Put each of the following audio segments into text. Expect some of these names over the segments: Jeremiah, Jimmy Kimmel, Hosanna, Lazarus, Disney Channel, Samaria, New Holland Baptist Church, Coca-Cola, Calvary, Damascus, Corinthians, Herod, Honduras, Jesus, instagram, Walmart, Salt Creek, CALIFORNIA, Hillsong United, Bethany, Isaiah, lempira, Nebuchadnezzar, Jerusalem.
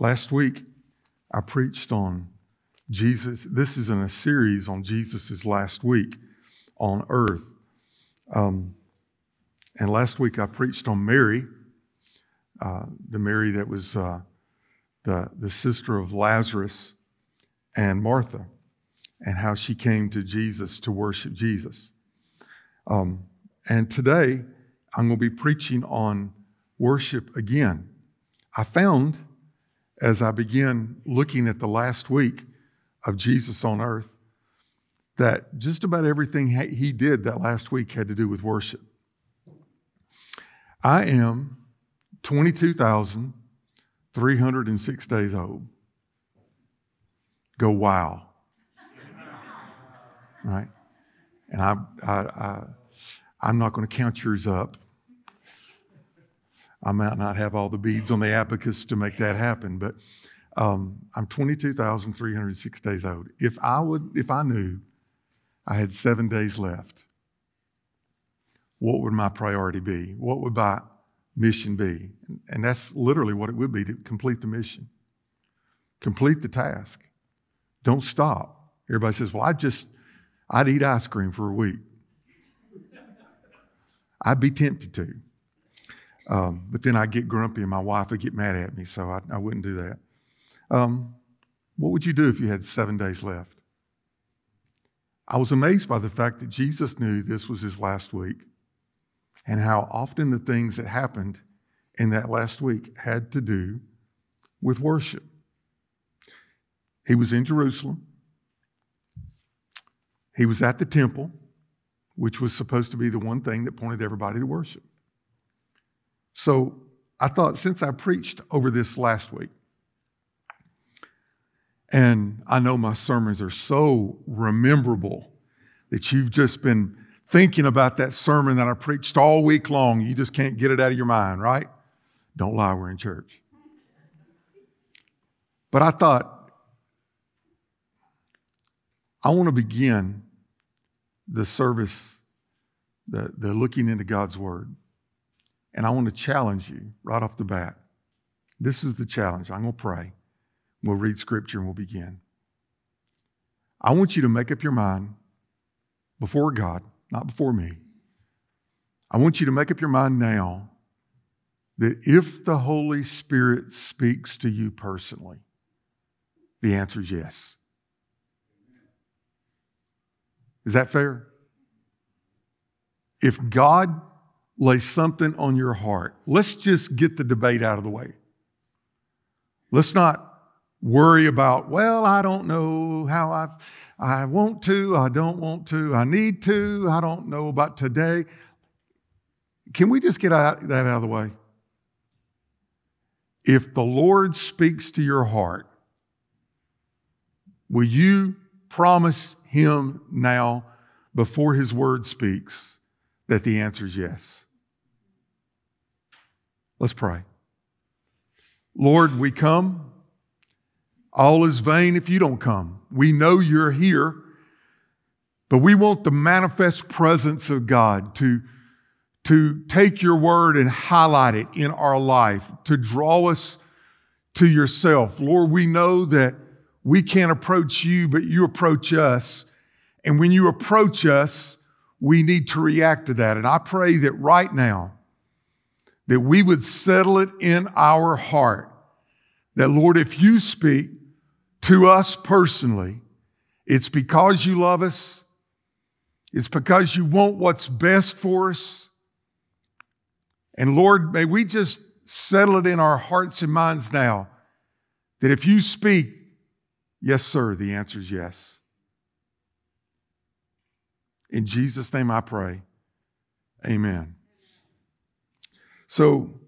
Last week, I preached on Jesus. This is in a series on Jesus' last week on earth. And last week, I preached on Mary, the Mary that was the sister of Lazarus and Martha, and how she came to Jesus to worship Jesus. And today, I'm going to be preaching on worship again. I found, as I began looking at the last week of Jesus on earth, that just about everything he did that last week had to do with worship. I am 22,306 days old. Go wow. Right? And I'm not going to count yours up. I might not have all the beads on the abacus to make that happen, but I'm 22,306 days old. If I knew I had 7 days left, what would my priority be? What would my mission be? And that's literally what it would be, to complete the mission. Complete the task. Don't stop. Everybody says, well, I'd eat ice cream for a week. I'd be tempted to. But then I get grumpy and my wife would get mad at me, so I wouldn't do that. What would you do if you had 7 days left? I was amazed by the fact that Jesus knew this was his last week and how often the things that happened in that last week had to do with worship. He was in Jerusalem. He was at the temple, which was supposed to be the one thing that pointed everybody to worship. So I thought, since I preached over this last week, and I know my sermons are so rememberable that you've just been thinking about that sermon that I preached all week long. You just can't get it out of your mind, right? Don't lie, we're in church. But I thought, I want to begin the service, the looking into God's Word. And I want to challenge you right off the bat. This is the challenge. I'm going to pray. We'll read Scripture and we'll begin. I want you to make up your mind before God, not before me. I want you to make up your mind now that if the Holy Spirit speaks to you personally, the answer is yes. Is that fair? If God lay something on your heart. Let's just get the debate out of the way. Let's not worry about, well, I don't know how I want to, I don't want to, I need to, I don't know about today. Can we just get that out of the way? If the Lord speaks to your heart, will you promise Him now before His Word speaks that the answer is yes? Let's pray. Lord, we come. All is vain if you don't come. We know you're here, but we want the manifest presence of God to take your word and highlight it in our life, to draw us to yourself. Lord, we know that we can't approach you, but you approach us. And when you approach us, we need to react to that. And I pray that right now, that we would settle it in our heart that, Lord, if you speak to us personally, it's because you love us. It's because you want what's best for us. And Lord, may we just settle it in our hearts and minds now that if you speak, yes, sir, the answer is yes. In Jesus' name I pray. Amen. So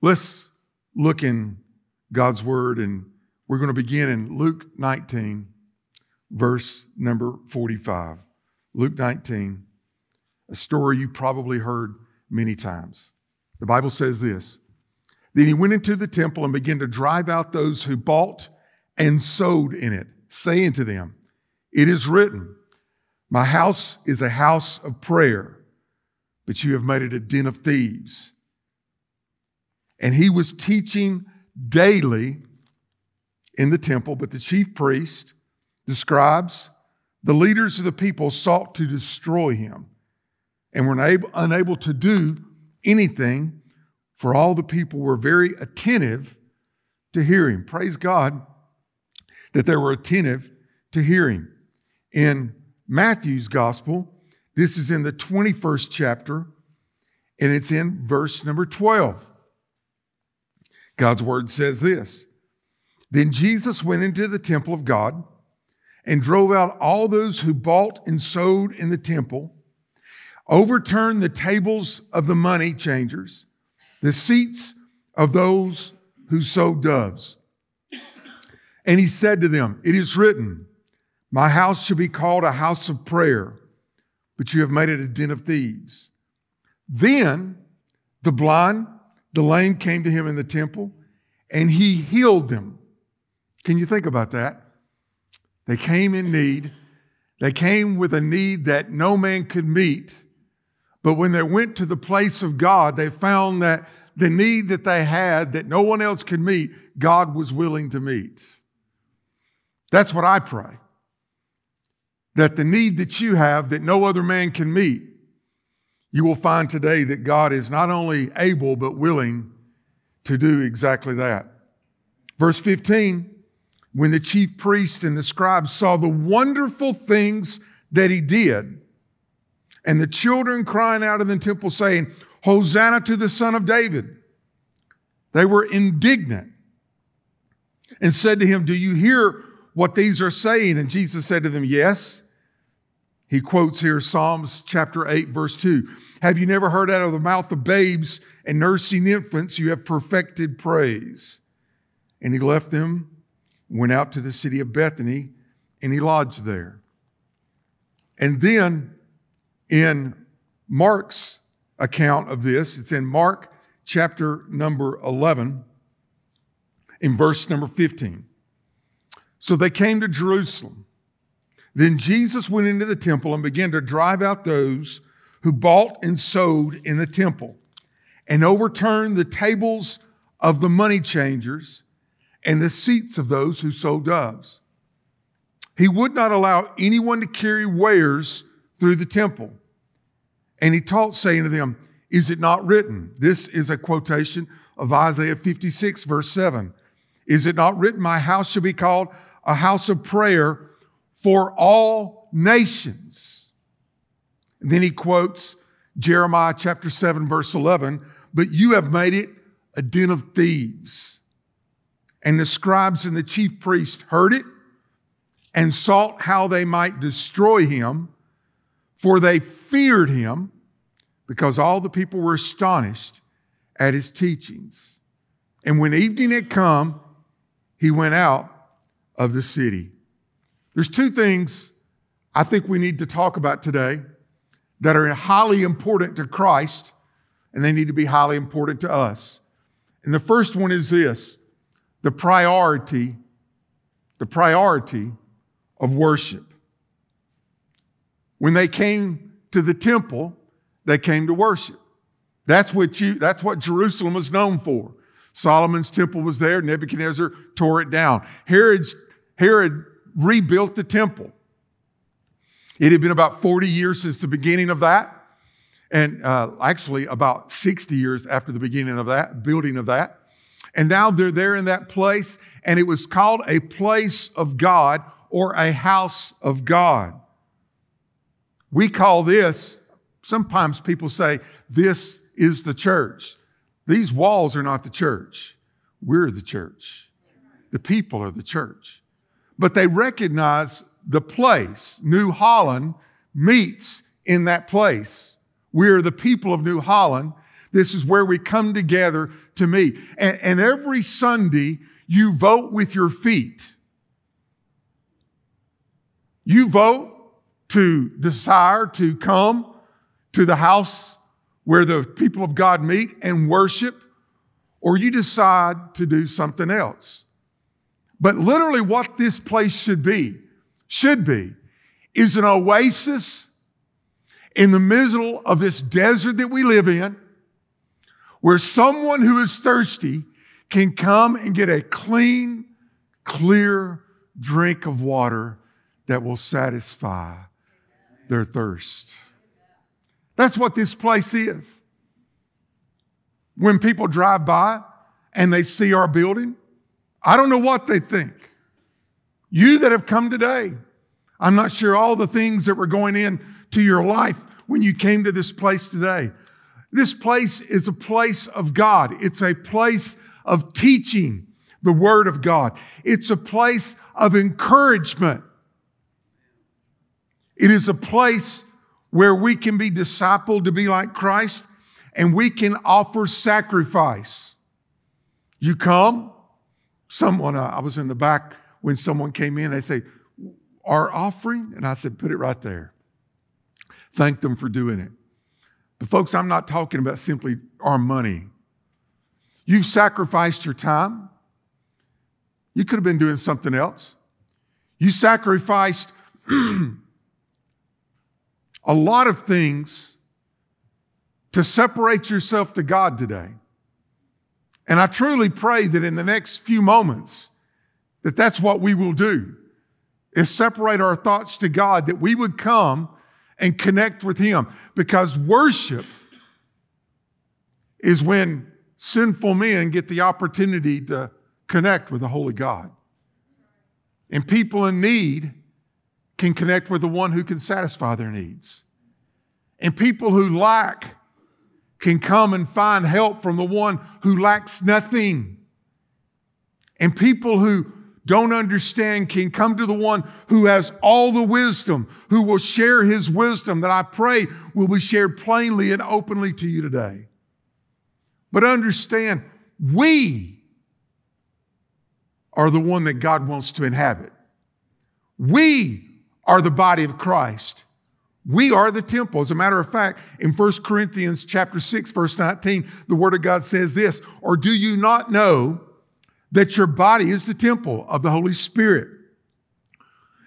let's look in God's Word, and we're going to begin in Luke 19, verse number 45. Luke 19, a story you probably heard many times. The Bible says this: Then he went into the temple and began to drive out those who bought and sold in it, saying to them, "It is written, my house is a house of prayer, but you have made it a den of thieves." And he was teaching daily in the temple, but the chief priests, the scribes, the leaders of the people sought to destroy him and were unable to do anything, for all the people were very attentive to hear him. Praise God that they were attentive to hear him. In Matthew's gospel, this is in the 21st chapter, and it's in verse number 12. God's word says this: "Then Jesus went into the temple of God and drove out all those who bought and sold in the temple, overturned the tables of the money changers, the seats of those who sold doves. And he said to them, 'It is written, my house shall be called a house of prayer, but you have made it a den of thieves.' Then the blind, the lame came to him in the temple, and he healed them." Can you think about that? They came in need. They came with a need that no man could meet. But when they went to the place of God, they found that the need that they had that no one else could meet, God was willing to meet. That's what I pray. That the need that you have that no other man can meet, you will find today that God is not only able but willing to do exactly that. Verse 15, "When the chief priests and the scribes saw the wonderful things that he did, and the children crying out in the temple saying, 'Hosanna to the Son of David,' they were indignant and said to him, 'Do you hear what these are saying?' And Jesus said to them, 'Yes.'" He quotes here Psalms chapter 8, verse 2. "Have you never heard, out of the mouth of babes and nursing infants, you have perfected praise?" And he left them, went out to the city of Bethany, and he lodged there. And then in Mark's account of this, it's in Mark chapter number 11, in verse number 15. "So they came to Jerusalem. Then Jesus went into the temple and began to drive out those who bought and sold in the temple, and overturned the tables of the money changers and the seats of those who sold doves. He would not allow anyone to carry wares through the temple. And he taught, saying to them, 'Is it not written?'" This is a quotation of Isaiah 56, verse 7. "Is it not written, my house shall be called a house of prayer for all nations?" And then he quotes Jeremiah chapter 7, verse 11, "But you have made it a den of thieves." And the scribes and the chief priests heard it and sought how they might destroy him, for they feared him, because all the people were astonished at his teachings. And when evening had come, he went out of the city. There's two things I think we need to talk about today that are highly important to Christ, and they need to be highly important to us. And the first one is this: the priority of worship. When they came to the temple, they came to worship. That's what Jerusalem was known for. Solomon's temple was there. Nebuchadnezzar tore it down. Herod rebuilt the temple. It had been about 40 years since the beginning of that, and actually about 60 years after the beginning of that, building of that. And now they're there in that place, and it was called a place of God or a house of God. We call this, sometimes people say, this is the church. These walls are not the church. We're the church. The people are the church. But they recognize the place. New Holland meets in that place. We are the people of New Holland. This is where we come together to meet. And every Sunday, you vote with your feet. You vote to desire to come to the house where the people of God meet and worship, or you decide to do something else. But literally what this place should be, is an oasis in the middle of this desert that we live in, where someone who is thirsty can come and get a clean, clear drink of water that will satisfy their thirst. That's what this place is. When people drive by and they see our building, I don't know what they think. You that have come today, I'm not sure all the things that were going into your life when you came to this place today. This place is a place of God. It's a place of teaching the Word of God. It's a place of encouragement. It is a place where we can be discipled to be like Christ, and we can offer sacrifice. You come, someone, I was in the back when someone came in, they say, our offering? And I said, put it right there. Thank them for doing it. But folks, I'm not talking about simply our money. You've sacrificed your time. You could have been doing something else. You sacrificed a lot of things to separate yourself to God today. And I truly pray that in the next few moments, that that's what we will do, is separate our thoughts to God, that we would come and connect with Him. Because worship is when sinful men get the opportunity to connect with the Holy God. And people in need can connect with the one who can satisfy their needs. And people who lack can come and find help from the one who lacks nothing. And people who don't understand can come to the one who has all the wisdom, who will share his wisdom that I pray will be shared plainly and openly to you today. But understand, we are the one that God wants to inhabit. We are the body of Christ. We are the temple. As a matter of fact, in 1 Corinthians chapter 6, verse 19, the Word of God says this, or do you not know that your body is the temple of the Holy Spirit?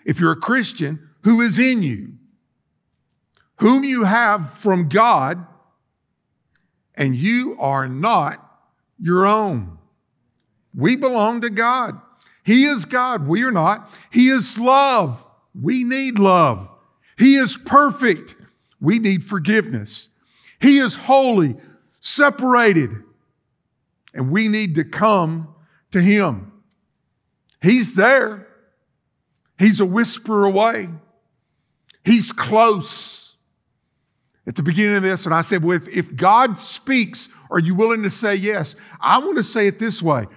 If you're a Christian, who is in you, whom you have from God, and you are not your own. We belong to God. He is God. We are not. He is love. We need love. He is perfect. We need forgiveness. He is holy, separated, and we need to come to Him. He's there. He's a whisper away. He's close. At the beginning of this, when I said, well, if God speaks, are you willing to say yes? I want to say it this way.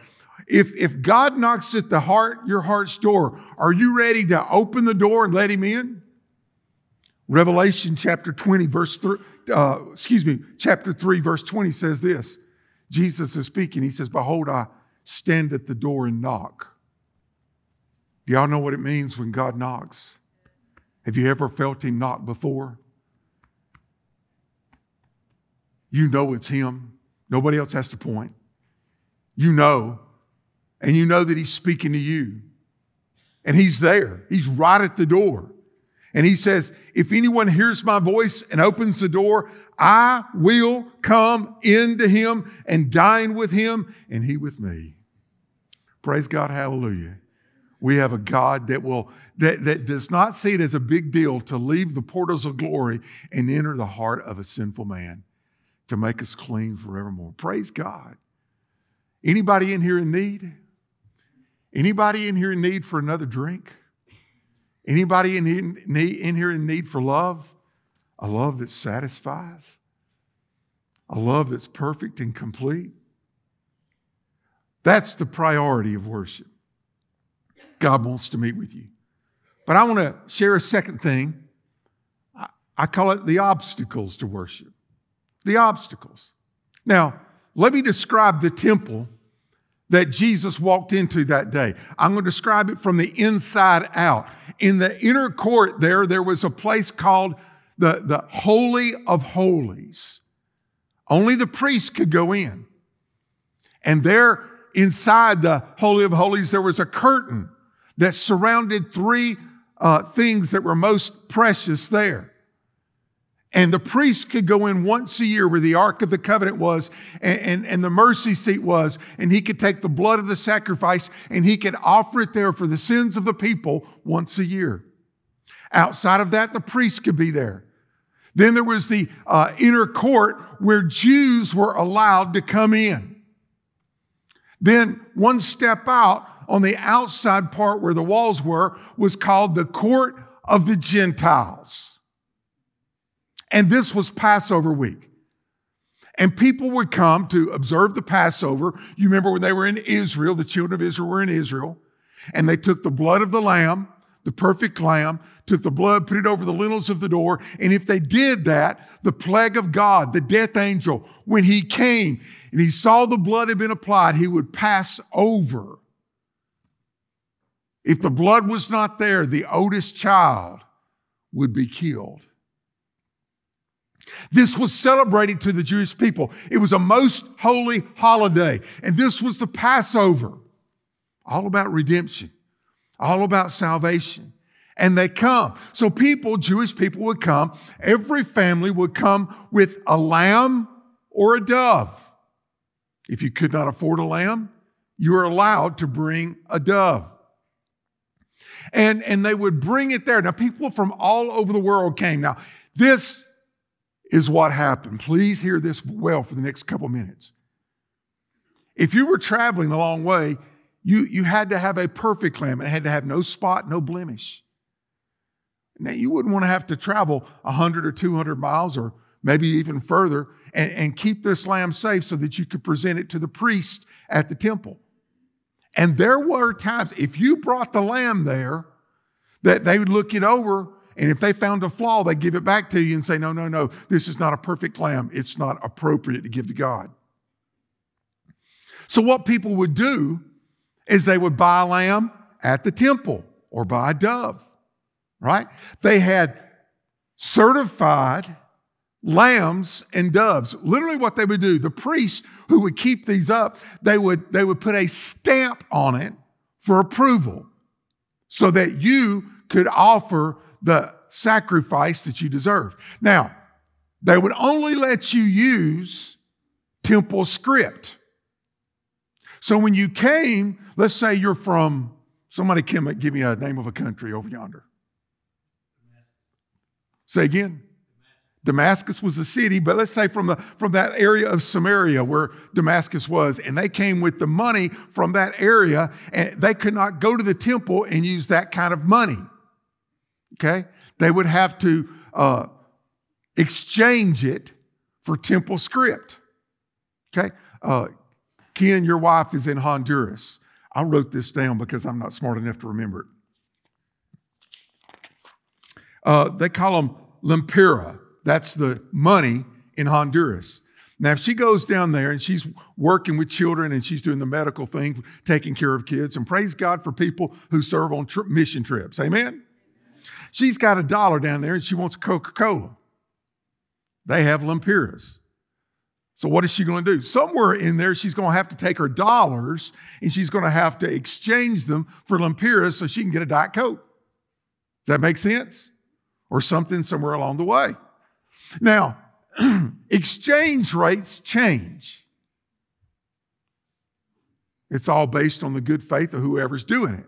If God knocks at the heart, your heart's door, are you ready to open the door and let Him in? Revelation chapter 20, chapter 3, verse 20 says this. Jesus is speaking. He says, behold, I stand at the door and knock. Do y'all know what it means when God knocks? Have you ever felt Him knock before? You know it's Him. Nobody else has to point. You know. And you know that He's speaking to you. And He's there. He's right at the door. And He says, if anyone hears my voice and opens the door, I will come into him and dine with him and he with me. Praise God. Hallelujah. We have a God that does not see it as a big deal to leave the portals of glory and enter the heart of a sinful man to make us clean forevermore. Praise God. Anybody in here in need? Anybody in here in need for another drink? Anybody in here in need for love? A love that satisfies? A love that's perfect and complete? That's the priority of worship. God wants to meet with you. But I want to share a second thing. I call it the obstacles to worship. The obstacles. Now, let me describe the temple that Jesus walked into that day. I'm going to describe it from the inside out. In the inner court there was a place called the Holy of Holies. Only the priest could go in. And there inside the Holy of Holies, there was a curtain that surrounded three things that were most precious there. And the priests could go in once a year where the Ark of the Covenant was and the mercy seat was, and he could take the blood of the sacrifice and he could offer it there for the sins of the people once a year. Outside of that, the priests could be there. Then there was the inner court where Jews were allowed to come in. Then one step out on the outside part where the walls were was called the court of the Gentiles. And this was Passover week. And people would come to observe the Passover. You remember when they were in Israel, the children of Israel were in Israel, and they took the blood of the lamb, the perfect lamb, took the blood, put it over the lintels of the door. And if they did that, the plague of God, the death angel, when he came and he saw the blood had been applied, he would pass over. If the blood was not there, the oldest child would be killed. This was celebrated to the Jewish people. It was a most holy holiday. And this was the Passover, all about redemption, all about salvation. And they come. So people, Jewish people would come. Every family would come with a lamb or a dove. If you could not afford a lamb, you were allowed to bring a dove. And they would bring it there. Now, people from all over the world came. Now, this is what happened. Please hear this well for the next couple minutes. If you were traveling a long way, you had to have a perfect lamb. It had to have no spot, no blemish. Now, you wouldn't want to have to travel 100 or 200 miles or maybe even further and keep this lamb safe so that you could present it to the priest at the temple. And there were times, if you brought the lamb there, that they would look it over. And if they found a flaw, they give it back to you and say, no, this is not a perfect lamb. It's not appropriate to give to God. So what people would do is they would buy a lamb at the temple or buy a dove, right? They had certified lambs and doves. Literally what they would do, the priests who would keep these up, they would put a stamp on it for approval so that you could offer the sacrifice that you deserve. Now, they would only let you use temple script. So when you came, let's say you're from, somebody can give me a name of a country over yonder. Say again. Damascus was a city, but let's say from that area of Samaria where Damascus was, and they came with the money from that area, and they could not go to the temple and use that kind of money. Okay, they would have to exchange it for temple script. Okay, Ken, your wife is in Honduras. I wrote this down because I'm not smart enough to remember it. They call them Limpira. That's the money in Honduras. Now, if she goes down there and she's working with children and she's doing the medical thing, taking care of kids, and praise God for people who serve on mission trips. Amen? She's got $1 down there and she wants Coca-Cola. They have lempiras. So what is she going to do? Somewhere in there, she's going to have to take her dollars and she's going to have to exchange them for lempiras so she can get a Diet Coke. Does that make sense? Or something somewhere along the way. Now, exchange rates change. It's all based on the good faith of whoever's doing it.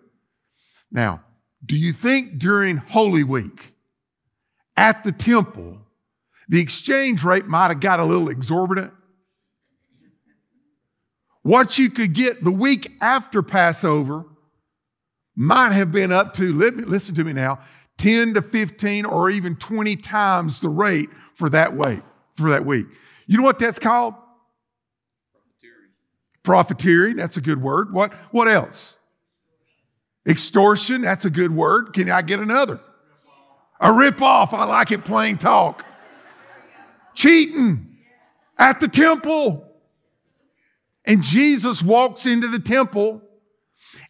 Now, do you think during Holy Week at the temple, the exchange rate might have got a little exorbitant? What you could get the week after Passover might have been up to, listen to me now, 10 to 15 or even 20 times the rate for that week. You know what that's called? Profiteering. Profiteering, that's a good word. What else? Extortion, that's a good word. Can I get another? A rip-off. I like it plain talk. Cheating at the temple. And Jesus walks into the temple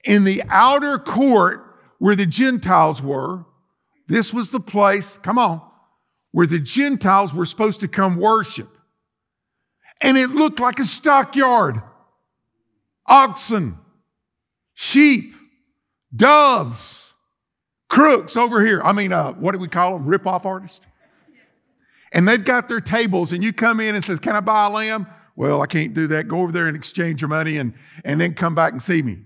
in the outer court where the Gentiles were. This was the place, come on, where the Gentiles were supposed to come worship. And it looked like a stockyard. Oxen, sheep, doves, crooks over here. I mean, what do we call them? Rip-off artists. and they've got their tables, and you come in and says, can I buy a lamb? Well, I can't do that. Go over there and exchange your money and then come back and see me.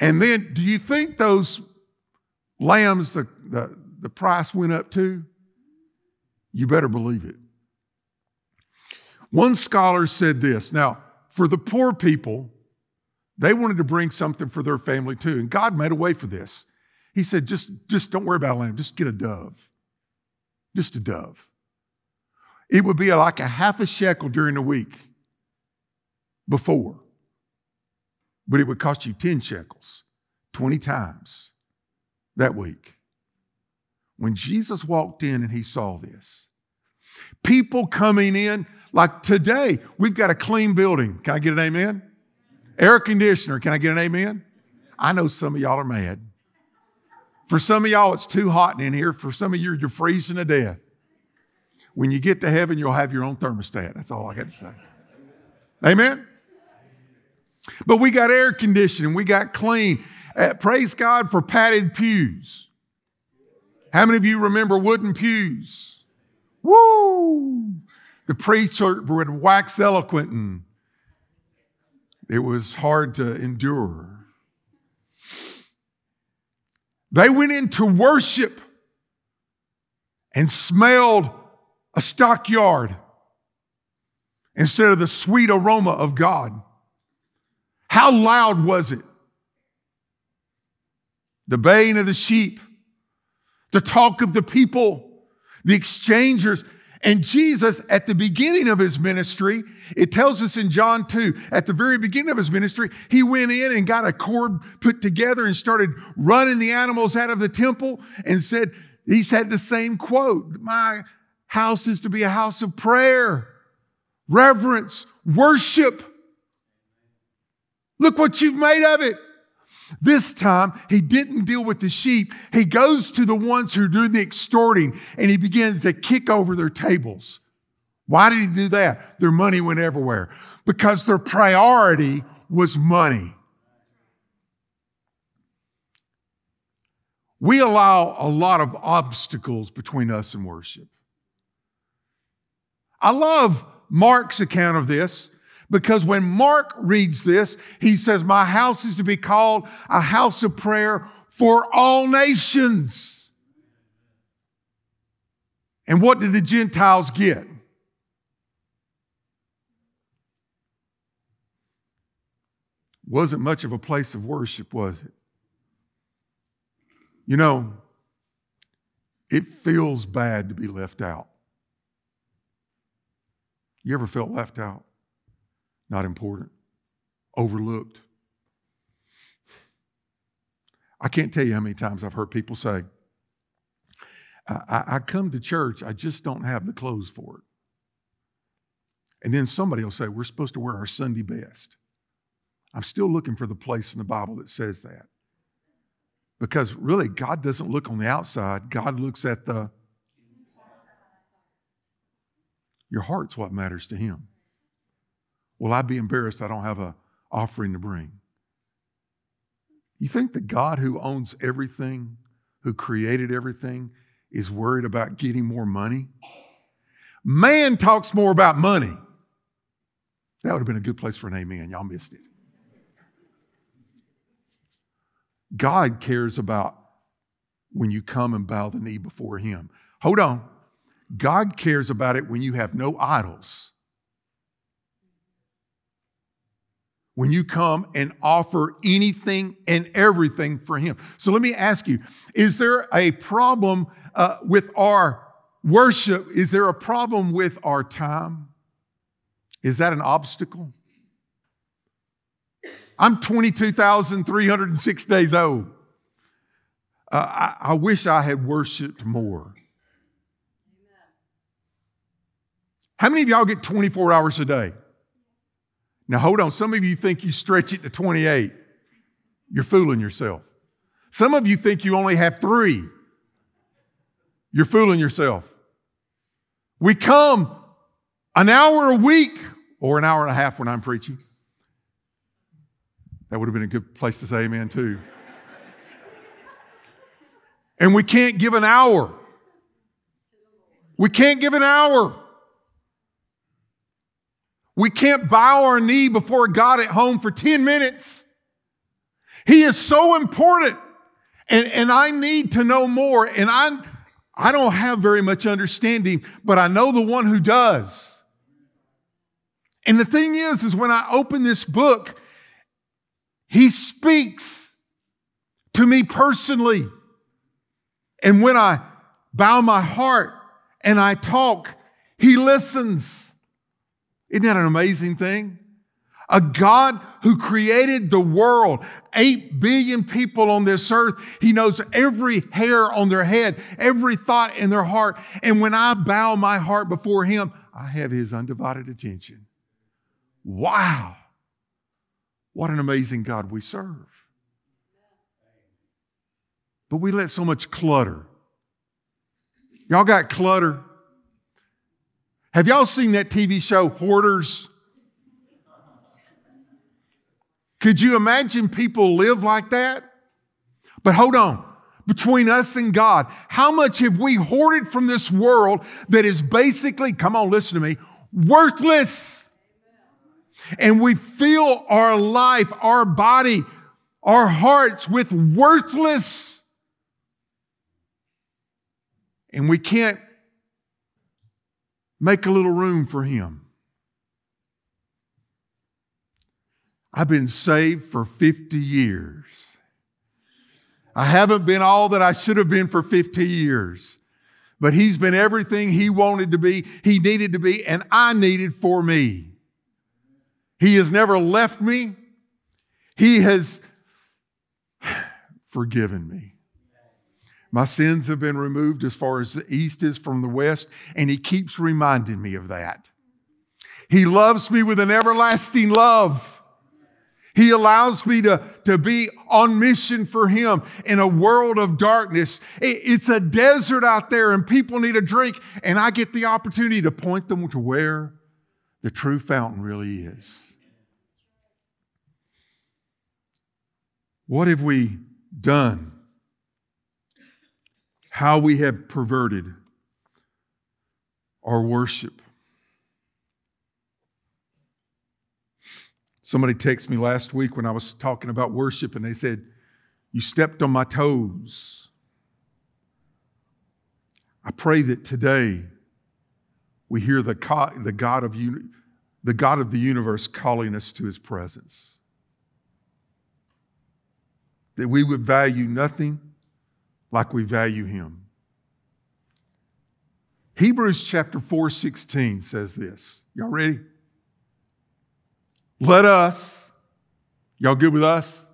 And then do you think those lambs, the price went up too? You better believe it. One scholar said this. Now, for the poor people, they wanted to bring something for their family too. And God made a way for this. He said, just don't worry about a lamb. Just get a dove. Just a dove. It would be like a half a shekel during the week before. But it would cost you 10 shekels, 20 times that week. When Jesus walked in and he saw this, people coming in, like today, we've got a clean building. Can I get an amen? Air conditioner. Can I get an amen? I know some of y'all are mad. For some of y'all, it's too hot in here. For some of you, you're freezing to death. When you get to heaven, you'll have your own thermostat. That's all I got to say. Amen? But we got air conditioning. We got clean. Praise God for padded pews. How many of you remember wooden pews? Woo! The preacher would wax eloquent, and it was hard to endure. They went into worship and smelled a stockyard instead of the sweet aroma of God. How loud was it? The baying of the sheep, the talk of the people, the exchangers. And Jesus, at the beginning of his ministry, it tells us in John 2, at the very beginning of his ministry, he went in and got a cord put together and started running the animals out of the temple and said, he said the same quote, my house is to be a house of prayer, reverence, worship. Look what you've made of it. This time, he didn't deal with the sheep. He goes to the ones who do the extorting, and he begins to kick over their tables. Why did he do that? Their money went everywhere because their priority was money. We allow a lot of obstacles between us and worship. I love Mark's account of this. Because when Mark reads this, he says, my house is to be called a house of prayer for all nations. And what did the Gentiles get? Wasn't much of a place of worship, was it? You know, it feels bad to be left out. You ever felt left out? Not important, overlooked. I can't tell you how many times I've heard people say, I come to church, I just don't have the clothes for it. And then somebody will say, we're supposed to wear our Sunday best. I'm still looking for the place in the Bible that says that. Because really, God doesn't look on the outside. God looks at the... Your heart's what matters to him. Well, I'd be embarrassed I don't have an offering to bring. You think the God who owns everything, who created everything, is worried about getting more money? Man talks more about money. That would have been a good place for an amen. Y'all missed it. God cares about when you come and bow the knee before him. Hold on. God cares about it when you have no idols. When you come and offer anything and everything for him. So let me ask you, is there a problem with our worship? Is there a problem with our time? Is that an obstacle? I'm 22,306 days old. I wish I had worshiped more. How many of y'all get 24 hours a day? Now, hold on. Some of you think you stretch it to 28. You're fooling yourself. Some of you think you only have 3. You're fooling yourself. We come an hour a week or an hour and a half when I'm preaching. That would have been a good place to say amen too. And we can't give an hour. We can't give an hour. We can't bow our knee before God at home for 10 minutes. He is so important, and I need to know more. And I don't have very much understanding, but I know the one who does. And the thing is when I open this book, he speaks to me personally. And when I bow my heart and I talk, he listens. Isn't that an amazing thing? A God who created the world, 8 billion people on this earth. He knows every hair on their head, every thought in their heart. And when I bow my heart before him, I have his undivided attention. Wow. What an amazing God we serve. But we let so much clutter. Y'all got clutter? Have y'all seen that TV show, Hoarders? Could you imagine people live like that? But hold on. Between us and God, how much have we hoarded from this world that is basically, come on, listen to me, worthless? And we fill our life, our body, our hearts with worthless. And we can't make a little room for him. I've been saved for 50 years. I haven't been all that I should have been for 50 years. But he's been everything he wanted to be, he needed to be, and I needed for me. He has never left me. He has forgiven me. My sins have been removed as far as the east is from the west, and he keeps reminding me of that. He loves me with an everlasting love. He allows me to be on mission for him in a world of darkness. It's a desert out there, and people need a drink, and I get the opportunity to point them to where the true fountain really is. What have we done? How we have perverted our worship. Somebody texted me last week when I was talking about worship, and they said, "You stepped on my toes." I pray that today we hear the God of the universe calling us to his presence. That we would value nothing like we value him. Hebrews chapter 4:16 says this. Y'all ready? Let us, y'all good with us?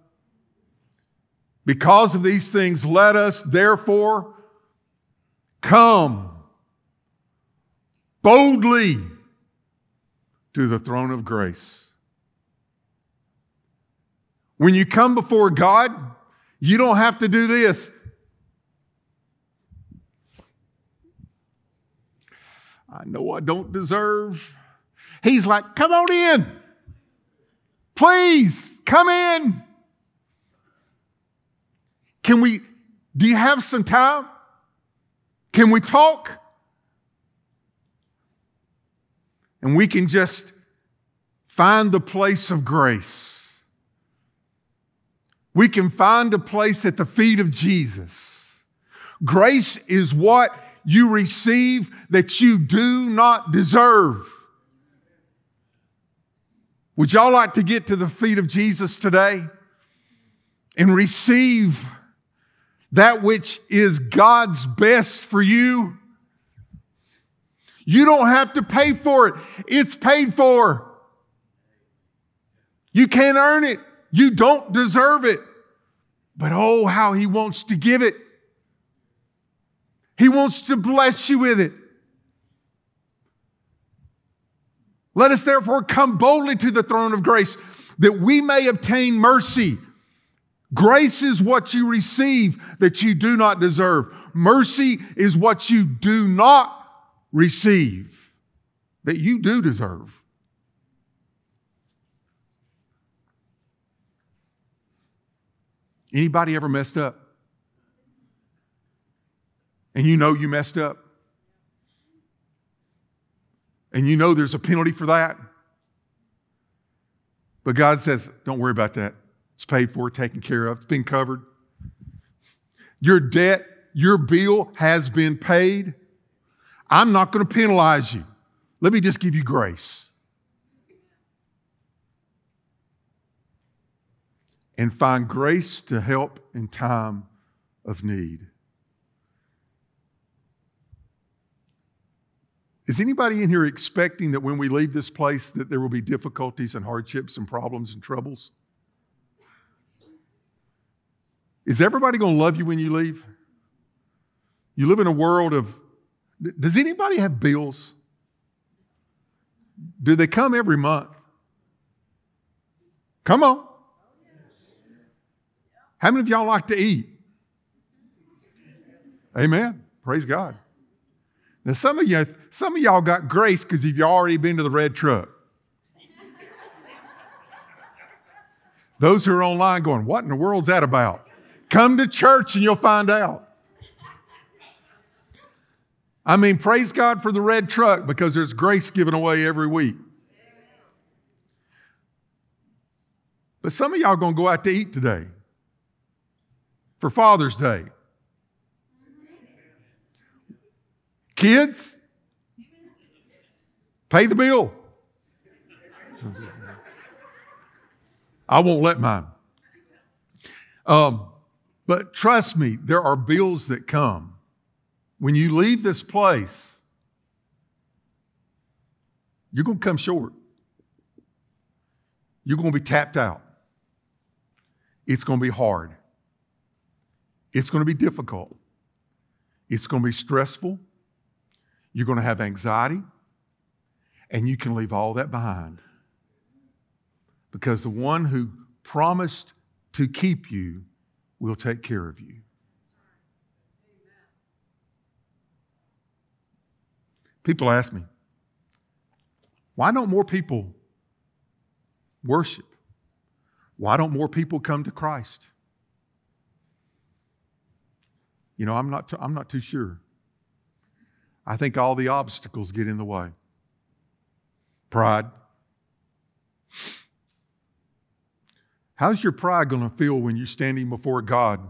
Because of these things, let us therefore come boldly to the throne of grace. When you come before God, you don't have to do this. I know I don't deserve. He's like, come on in. Please, come in. Do you have some time? Can we talk? And we can just find the place of grace. We can find a place at the feet of Jesus. Grace is what you receive that you do not deserve. Would y'all like to get to the feet of Jesus today and receive that which is God's best for you? You don't have to pay for it. It's paid for. You can't earn it. You don't deserve it. But oh, how he wants to give it. He wants to bless you with it. Let us therefore come boldly to the throne of grace that we may obtain mercy. Grace is what you receive that you do not deserve. Mercy is what you do not receive that you do deserve. Anybody ever messed up? And you know you messed up. and you know there's a penalty for that. But God says, don't worry about that. It's paid for, taken care of. It's been covered. Your debt, your bill has been paid. I'm not going to penalize you. Let me just give you grace. And find grace to help in time of need. Is anybody in here expecting that when we leave this place that there will be difficulties and hardships and problems and troubles? Is everybody going to love you when you leave? You live in a world of... Does anybody have bills? Do they come every month? Come on. How many of y'all like to eat? Amen. Praise God. Now, some of y'all got grace because you've already been to the red truck. Those who are online going, what in the world's that about? Come to church and you'll find out. I mean, praise God for the red truck because there's grace given away every week. But some of y'all are going to go out to eat today for Father's Day. Kids, pay the bill. I won't let mine. But trust me, there are bills that come. When you leave this place, you're going to come short. You're going to be tapped out. It's going to be hard. It's going to be difficult. It's going to be stressful. You're going to have anxiety, and you can leave all that behind. Because the one who promised to keep you will take care of you. People ask me, why don't more people worship? Why don't more people come to Christ? You know, I'm not too sure. I think all the obstacles get in the way. Pride. How's your pride going to feel when you're standing before God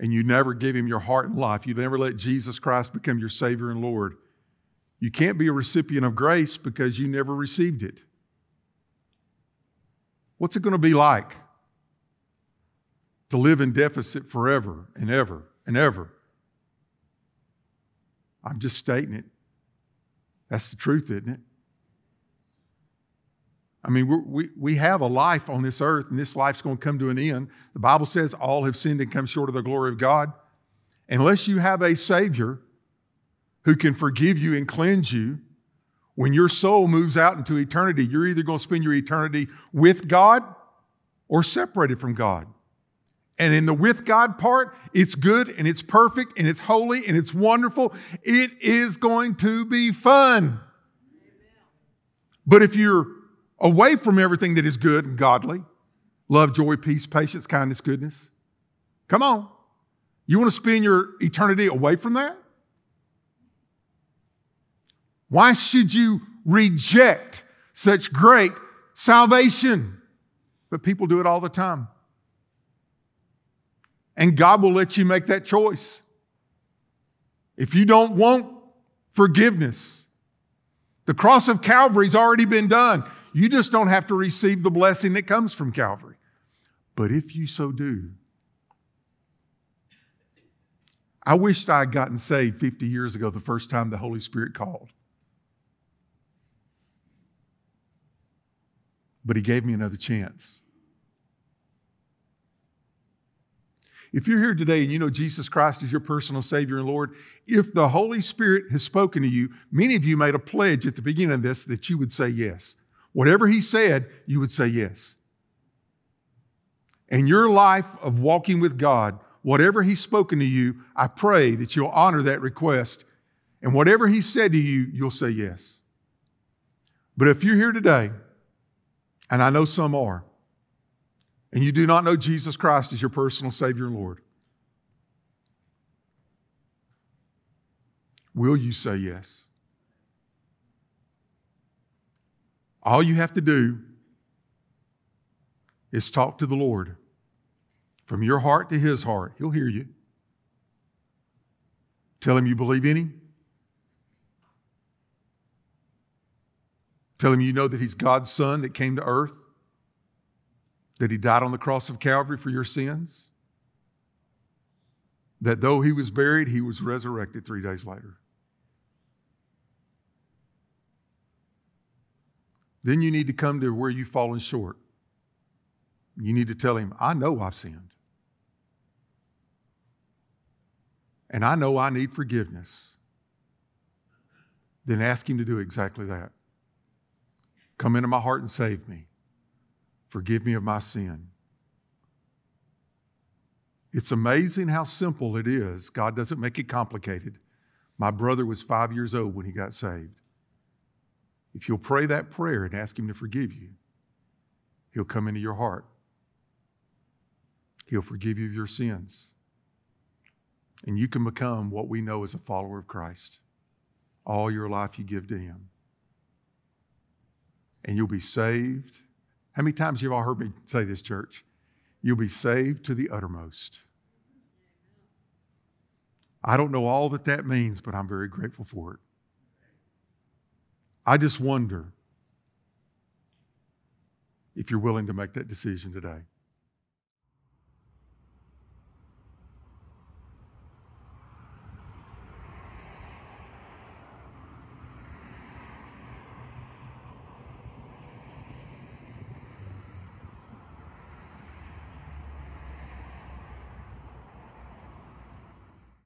and you never give Him your heart and life? You never let Jesus Christ become your Savior and Lord. You can't be a recipient of grace because you never received it. What's it going to be like to live in deficit forever and ever and ever? I'm just stating it. That's the truth, isn't it? I mean, we have a life on this earth, and this life's going to come to an end. The Bible says all have sinned and come short of the glory of God. Unless you have a Savior who can forgive you and cleanse you, when your soul moves out into eternity, you're either going to spend your eternity with God or separated from God. And in the with God part, it's good and it's perfect and it's holy and it's wonderful. It is going to be fun. But if you're away from everything that is good and godly, love, joy, peace, patience, kindness, goodness, come on. You want to spend your eternity away from that? Why should you reject such great salvation? But people do it all the time. And God will let you make that choice. If you don't want forgiveness, the cross of Calvary's already been done. You just don't have to receive the blessing that comes from Calvary. But if you so do, I wished I had gotten saved 50 years ago the first time the Holy Spirit called. But He gave me another chance. If you're here today and you know Jesus Christ is your personal Savior and Lord, if the Holy Spirit has spoken to you, many of you made a pledge at the beginning of this that you would say yes. Whatever He said, you would say yes. And your life of walking with God, whatever He's spoken to you, I pray that you'll honor that request. And whatever He said to you, you'll say yes. But if you're here today, and I know some are, and you do not know Jesus Christ as your personal Savior and Lord, will you say yes? All you have to do is talk to the Lord from your heart to His heart. He'll hear you. Tell Him you believe in Him. Tell Him you know that He's God's Son that came to earth, that He died on the cross of Calvary for your sins, that though He was buried, He was resurrected 3 days later. Then you need to come to where you've fallen short. You need to tell Him, I know I've sinned. And I know I need forgiveness. Then ask Him to do exactly that. Come into my heart and save me. Forgive me of my sin. It's amazing how simple it is. God doesn't make it complicated. My brother was 5 years old when he got saved. If you'll pray that prayer and ask Him to forgive you, He'll come into your heart. He'll forgive you of your sins. And you can become what we know as a follower of Christ. All your life you give to Him. And you'll be saved. How many times have you all heard me say this, church? You'll be saved to the uttermost. I don't know all that that means, but I'm very grateful for it. I just wonder if you're willing to make that decision today.